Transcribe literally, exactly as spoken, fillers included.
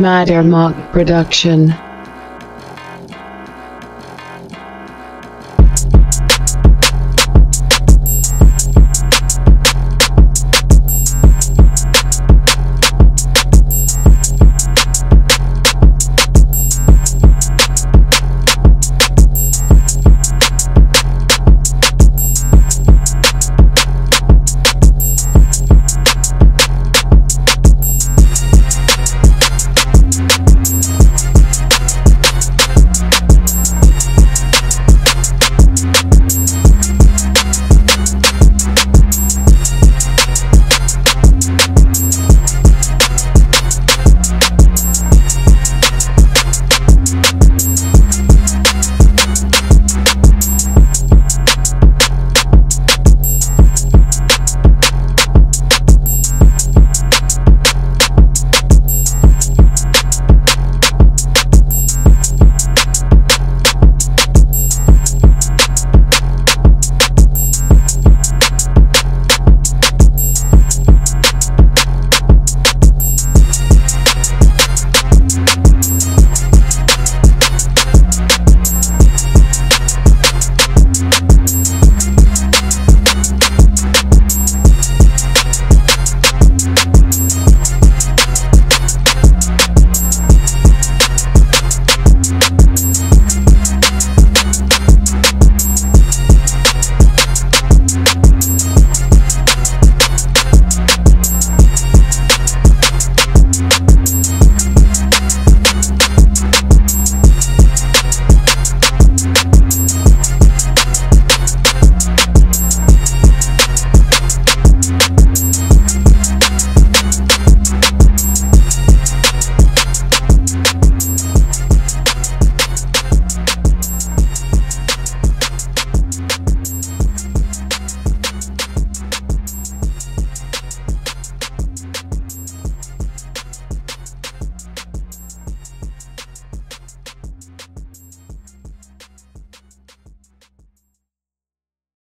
Madara Marc Production.